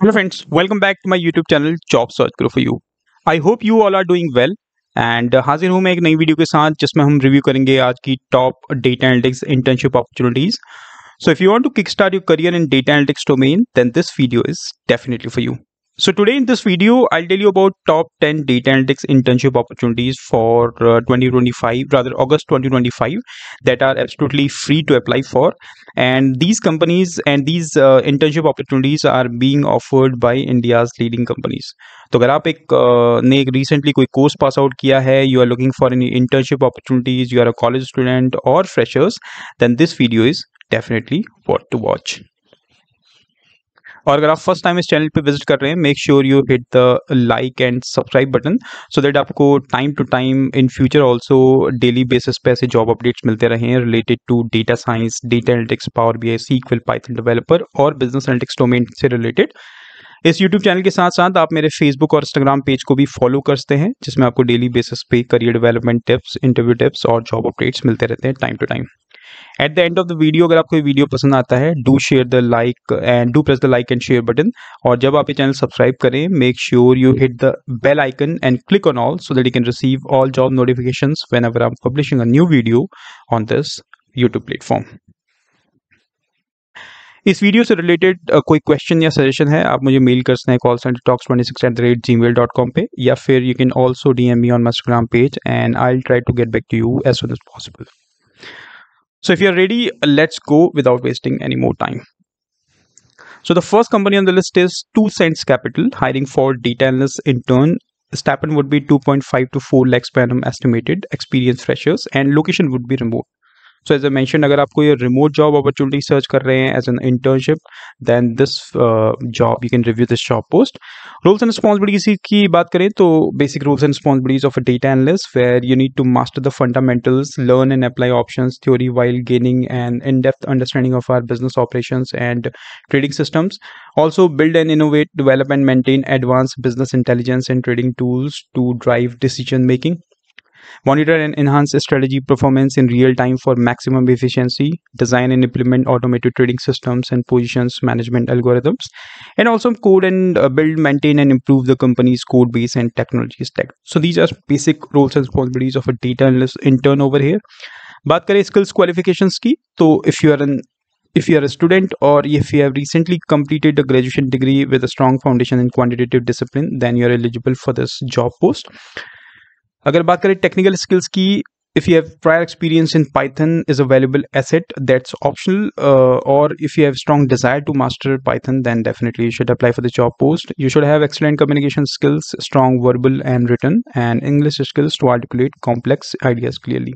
Hello friends, welcome back to my YouTube channel Job Search Karo For You. I hope you all are doing well and हाजिर हूँ मैं एक नई video के साथ जिसमें हम रिव्यू करेंगे आज की top data analytics internship opportunities. So if you want to kickstart your career in data analytics domain, then this video is definitely for you. So today in this video, I'll tell you about top 10 data analytics internship opportunities for August 2025 that are absolutely free to apply for. And these companies and these internship opportunities are being offered by India's leading companies. तो अगर आप ने recently कोई course pass out किया है, you are looking for any internship opportunities, you are a college student or freshers, then this video is definitely worth to watch. और अगर आप फर्स्ट टाइम इस चैनल पे विजिट कर रहे हैं, make sure you hit the like and subscribe button so that आपको time to time in future also daily basis पे ऐसे जॉब अपडेट्स मिलते रहे हैं related to data science, data analytics, Power BI, SQL, Python developer और business analytics domain से related. इस YouTube channel के साथ साथ आप मेरे Facebook और Instagram पेज को भी फॉलो करते हैं जिसमें आपको डेली बेसिस पे career development tips, interview tips और जॉब अपडेट्स मिलते रहते हैं time to time. At the end of the video अगर आपको ये वीडियो पसंद आता है, do press the like and share button. और जब आप ये चैनल सब्सक्राइब करें, make sure you hit the bell icon and click on all so that you can receive all job notifications whenever I am publishing a new video on this YouTube platform. इस video से related कोई question या suggestion है, आप मुझे mail कर सकते हैं callcentertalks26@gmail.com पे, या फिर you can also DM me on my Instagram page and I will try to get back to you as soon as possible. So if you're ready, let's go without wasting any more time. So the first company on the list is 2Cents Capital, hiring for data analyst intern. Stipend would be 2.5 to 4 lakhs per annum estimated, experienced freshers, and location would be remote. So as I mentioned, अगर आपको ये remote job opportunity search कर रहे हैं as an internship, then this job you can review this job post. Roles and responsibilities की बात करें तो basic roles and responsibilities of a data analyst where you need to master the fundamentals, learn and apply options theory while gaining an in-depth understanding of our business operations and trading systems. Also build and innovate, develop and maintain advanced business intelligence and trading tools to drive decision making. Monitor and enhance strategy performance in real time for maximum efficiency. Design and implement automated trading systems and positions management algorithms, and also code and build, maintain and improve the company's code base and technology stack. So these are basic roles and responsibilities of a data analyst intern over here. बात करें skills qualifications की, तो if you are a student or if you have recently completed a graduation degree with a strong foundation in quantitative discipline, then you are eligible for this job post. अगर बात करें technical skills की, if you have prior experience in Python is a valuable asset that's optional, और if you have strong desire to master Python then definitely you should apply for the job post. You should have excellent communication skills, strong verbal and written and English skills to articulate complex ideas clearly.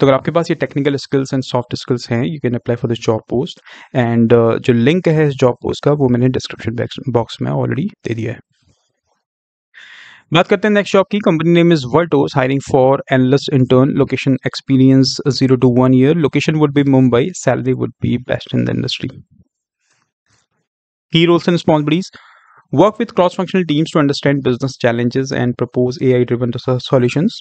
तो अगर आपके पास ये technical skills and soft skills हैं, you can apply for this job post. And जो link है इस job post का वो मैंने डिस्क्रिप्शन बॉक्स में ऑलरेडी दे दिया है. बात करते हैं नेक्स्ट जॉब की. Company name is Vertos, hiring for analyst intern, location experience 0 to 1 year, location would be Mumbai, salary would be best in the industry. Key roles and responsibilities, work with cross functional teams to understand business challenges and propose AI driven solutions,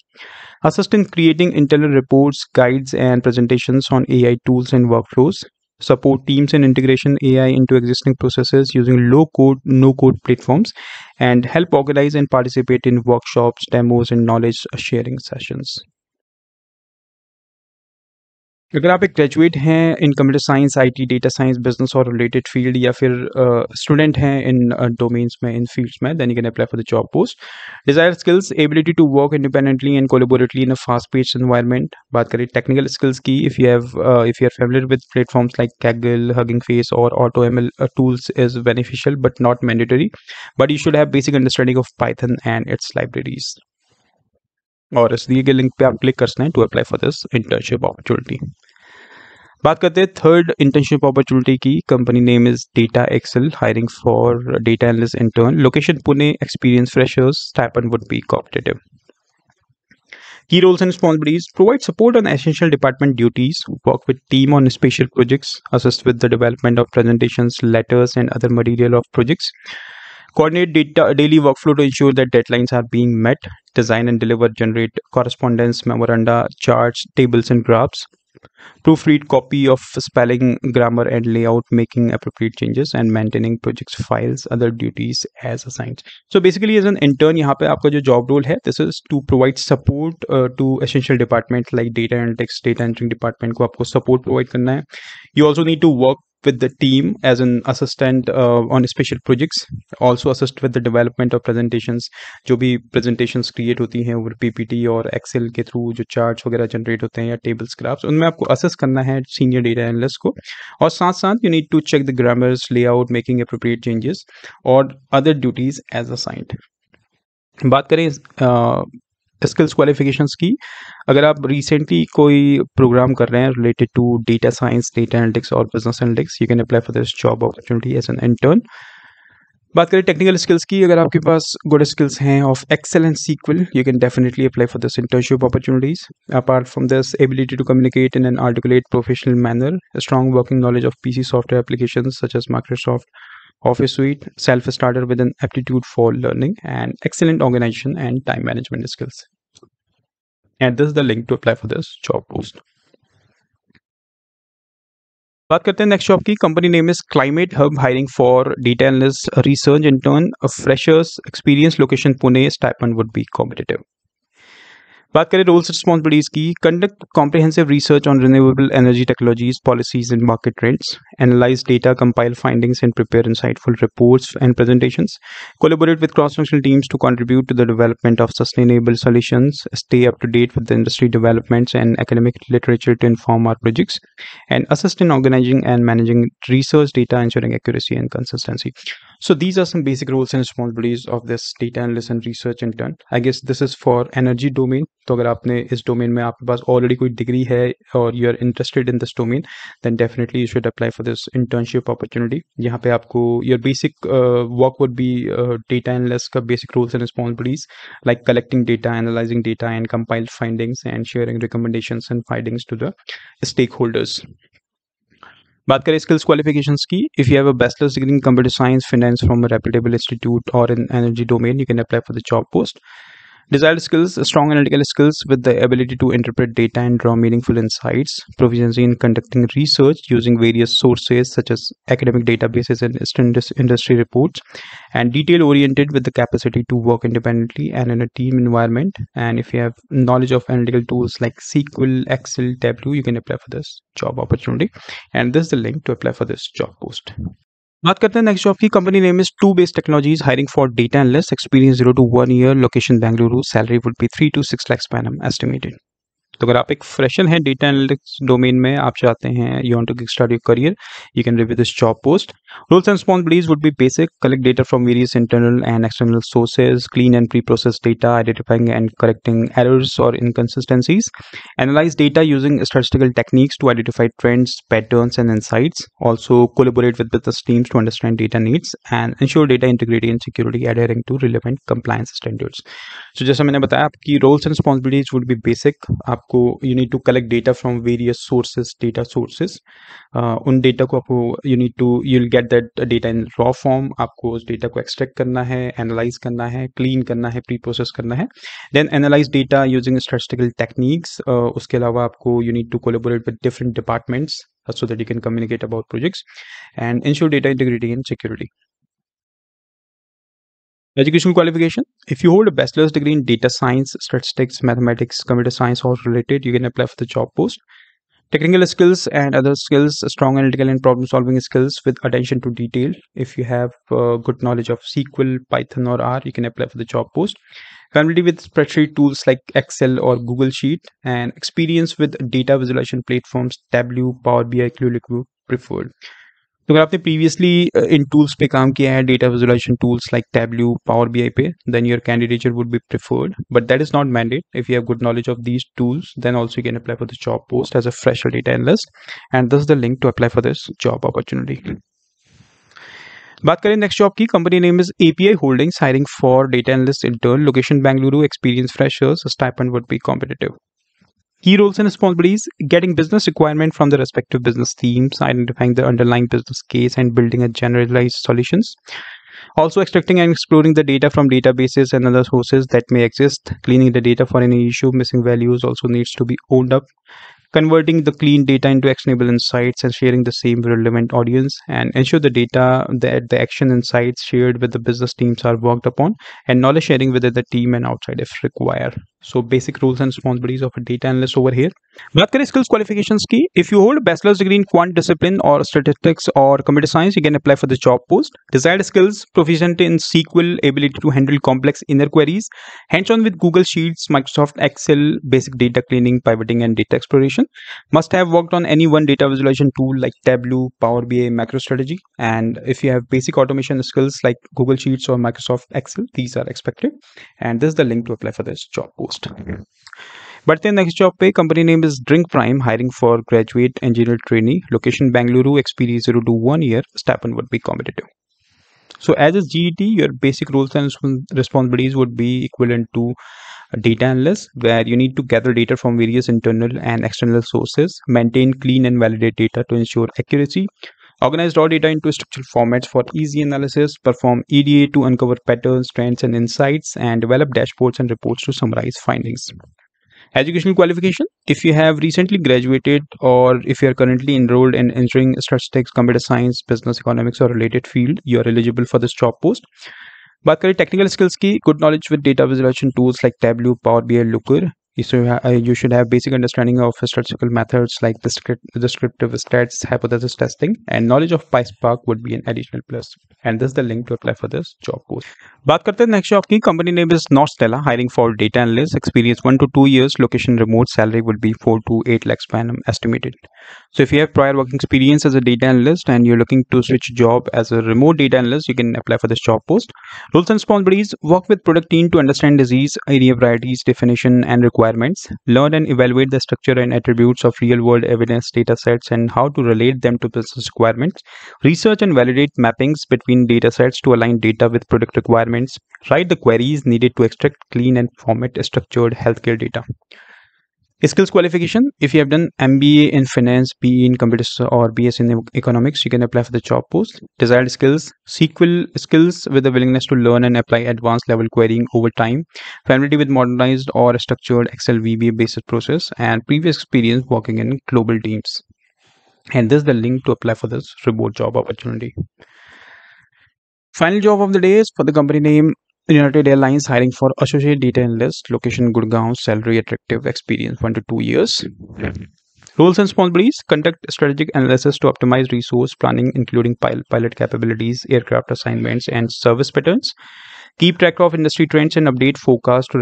assist in creating internal reports, guides and presentations on AI tools and workflows, support teams in integration AI into existing processes using low-code, no-code platforms, and help organize and participate in workshops, demos, and knowledge sharing sessions. अगर आप एक graduate हैं in computer science, IT, data science, business और related field, या फिर student हैं in domains में, in fields में, then you can apply for the job post. Dzire skills, ability to work independently and collaboratively in a fast paced environment. बात करें technical skills की, if you are familiar with platforms like Kaggle, Hugging Face और AutoML tools is beneficial but not mandatory, but you should have basic understanding of Python and its libraries. और इस दिए गए link पे आप click कर सकते हैं to apply for this internship opportunity. बात करते हैं थर्ड इंटर्नशिप अपॉर्चुनिटी की. Company name is Data Excel, hiring for data analyst intern, location Pune, experience freshers, stipend would be competitive. Key roles and responsibilities, provide support on essential department duties, work with team on special projects, assist with the development of presentations, letters and other material of projects, coordinate daily workflow to ensure that deadlines are being met, design and deliver, generate correspondence, memoranda, charts, tables and graphs, proofread copy of spelling, grammar and layout, making appropriate changes and maintaining projects files, other duties as assigned. So basically as an intern yahan pe aapka jo job role hai, this is to provide support to essential departments like data analytics, data entering department ko aapko support provide karna hai. You also need to work with the team as an assistant on special projects, also assist with the development of presentations. जो भी presentations create होती हैं वो PPT और Excel के through जो charts वगैरह generate होते हैं या tables, graphs, उनमें आपको assist करना है senior data analyst को, और साथ साथ you need to check the grammars, layout, making appropriate changes और other duties as assigned. बात करें स्किल्स क्वालिफिकेशंस की, अगर आप रिसेंटली कोई प्रोग्राम कर रहे हैं related to data science, data analytics और business analytics, you can apply for this job opportunity as an intern. बात करें टेक्निकल स्किल्स की, अगर आपके पास गुड स्किल्स हैं of Excel and SQL, you can definitely apply for this internship opportunities. Apart from this, ability to communicate in an articulate professional manner, strong working knowledge of PC software applications such as Microsoft Office Suite, self-starter with an aptitude for learning, and excellent organization and time management skills. And this is the link to apply for this job post. बात करते हैं next job की. Company name is Climate Hub, hiring for data analyst, research intern, freshers, experience, location Pune, stipend would be competitive. बात करें roles responsibilities की, conduct comprehensive research on renewable energy technologies, policies and market trends, analyse data, compile findings and prepare insightful reports and presentations, collaborate with cross functional teams to contribute to the development of sustainable solutions, stay up to date with the industry developments and academic literature to inform our projects, and assist in organising and managing research data, ensuring accuracy and consistency. So these are some basic roles and responsibilities of this data analyst and research intern. I guess this is for energy domain. तो अगर आपने इस domain में आपके पास already कोई degree है और you are interested in this domain, then definitely you should apply for this internship opportunity. यहाँ पे आपको your basic work would be data analyst का basic roles and responsibilities like collecting data, analysing data and compiled findings and sharing recommendations and findings to the stakeholders. बात करें skills qualifications की, if you have a bachelor's degree in computer science, finance from a reputable institute और in energy domain, you can apply for the job post. Desired skills, strong analytical skills with the ability to interpret data and draw meaningful insights, proficiency in conducting research using various sources such as academic databases and industry reports, and detail oriented with the capacity to work independently and in a team environment. And if you have knowledge of analytical tools like SQL, Excel, Tableau, you can apply for this job opportunity. And this is the link to apply for this job post. बात करते हैं next job की. Company name is 2Base technologies, hiring for data analyst, experience 0 to 1 year, location Bengaluru, salary would be 3 to 6 lakhs per annum estimated. तो अगर आप एक fresher हैं data analytics domain में, आप चाहते हैं you want to kick start your career, you can review this job post. Roles and responsibilities would be basic, collect data from various internal and external sources, clean and pre process data, identifying and correcting errors और inconsistencies, analyse data using statistical techniques to identify trends, patterns and insights, also collaborate with business teams to understand data needs and ensure data integrity and security, adhering to relevant compliance standards. So जैसा मैंने बताया, आपकी roles and responsibilities would be basic, आप को you need to collect data from various sources, data sources, उन data को आपको you need to, you will get that data in raw form, आपको उस डेटा को एक्सट्रैक्ट करना है, एनालाइज करना है, क्लीन करना है, प्री प्रोसेस करना है, then analyse data using statistical techniques. उसके अलावा आपको you need to collaborate with different departments so that you can communicate about projects and ensure data integrity and security. Educational qualification, if you hold a bachelor's degree in data science, statistics, mathematics, computer science or related, you can apply for the job post. Technical skills and other skills, strong analytical and problem solving skills with attention to detail. If you have good knowledge of SQL, Python or R, you can apply for the job post. Familiarity with spreadsheet tools like Excel or Google Sheet, and experience with data visualization platforms Tableau, Power BI, QuickBooks preferred. तो अगर आपने previously इन tools पे काम किया है, data visualisation tools like Tableau, power BI पे, then your candidature would be preferred, but that is not mandate. If you have good knowledge of these tools, then also you can apply for this job post as a fresher data analyst, and this is the link to apply for this job opportunity. बात करें next job की. Company name is API holdings, hiring for data analyst intern, location Bengaluru, experience freshers, stipend would be competitive. Key roles and responsibilities, getting business requirement from the respective business teams, identifying the underlying business case and building a generalized solutions. Also extracting and exploring the data from databases and other sources that may exist, cleaning the data for any issue, missing values also needs to be owned up, converting the clean data into actionable insights and sharing the same with relevant audience, and ensure the data, the action insights shared with the business teams are worked upon, and knowledge sharing within the team and outside if required. So basic roles and responsibilities of a data analyst over here. बात करें skills qualifications की, if you hold bachelor's degree in quant discipline or statistics or computer science, you can apply for the job post. Desired skills: proficient in SQL, ability to handle complex inner queries, hands-on with Google Sheets, Microsoft Excel, basic data cleaning, pivoting, and data exploration. Must have worked on any one data visualization tool like Tableau, Power BI, MicroStrategy. And if you have basic automation skills like Google Sheets or Microsoft Excel, these are expected. And this is the link to apply for this job post. But the next job pay, company name is Drink Prime, hiring for graduate engineer trainee, location Bengaluru, experience 0 to 1 year, stipend would be competitive. So as a GET, your basic roles and responsibilities would be equivalent to a data analyst, where you need to gather data from various internal and external sources, maintain, clean and validate data to ensure accuracy, organize raw data into structural formats for easy analysis, perform EDA to uncover patterns, trends and insights, and develop dashboards and reports to summarize findings. Educational qualification: if you have recently graduated or if you are currently enrolled in engineering, statistics, computer science, business economics or related field, you are eligible for this job post. बात करें technical skills की, good knowledge with data visualization tools like Tableau, Power BI, Looker. So you should have basic understanding of statistical methods like descriptive stats, hypothesis testing, and knowledge of PySpark would be an additional plus. And this is the link to apply for this job post. बात करते हैं next job की, company name is Norstella, hiring for data analyst, experience 1 to 2 years, location remote, salary would be 4 to 8 lakhs per annum estimated. So if you have prior working experience as a data analyst and you're looking to switch job as a remote data analyst, you can apply for this job post. Roles and responsibilities: work with product team to understand disease, area varieties, definition and requirements. Learn and evaluate the structure and attributes of real-world evidence data sets and how to relate them to business requirements. Research and validate mappings between data sets to align data with product requirements. Write the queries needed to extract, clean and format structured healthcare data. Skills qualification: if you have done MBA in finance, BE in computers or BS in economics, you can apply for the job post. Desired skills: SQL skills with a willingness to learn and apply advanced level querying over time, familiarity with modernized or structured Excel VBA basis process, and previous experience working in global teams. And this is the link to apply for this remote job opportunity. Final job of the day is for the company name United Airlines, hiring for associate data analyst, location Gurgaon, salary attractive, experience 1 to 2 years. Roles and responsibilities: conduct strategic analysis to optimize resource planning, including pilot capabilities, aircraft assignments, and service patterns. Keep track of industry trends and update forecasts to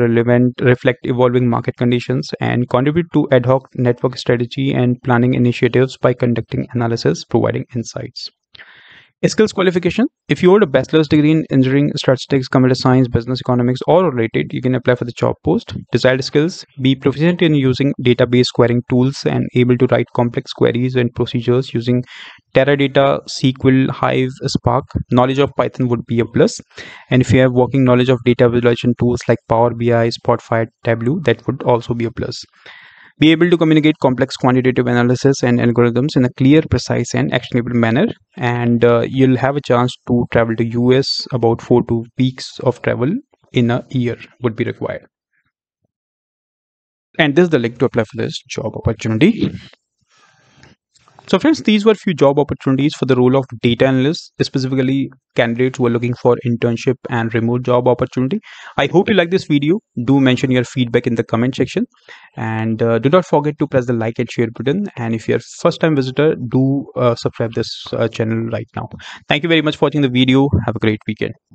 reflect evolving market conditions, and contribute to ad hoc network strategy and planning initiatives by conducting analysis, providing insights. Skills qualification: if you hold a bachelor's degree in engineering, statistics, computer science, business economics or related, you can apply for the job post. Desired skills: be proficient in using database querying tools and able to write complex queries and procedures using Teradata, SQL, Hive, Spark. Knowledge of Python would be a plus. And if you have working knowledge of data visualization tools like Power BI, Spotify, Tableau, that would also be a plus. Be able to communicate complex quantitative analysis and algorithms in a clear, precise and actionable manner. And you'll have a chance to travel to US. About 4 to 2 weeks of travel in a year would be required. And this is the link to apply for this job opportunity. So friends, these were few job opportunities for the role of data analyst, specifically candidates who are looking for internship and remote job opportunity. I hope you like this video. Do mention your feedback in the comment section, and do not forget to press the like and share button. And if you're first time visitor, do subscribe this channel right now. Thank you very much for watching the video. Have a great weekend.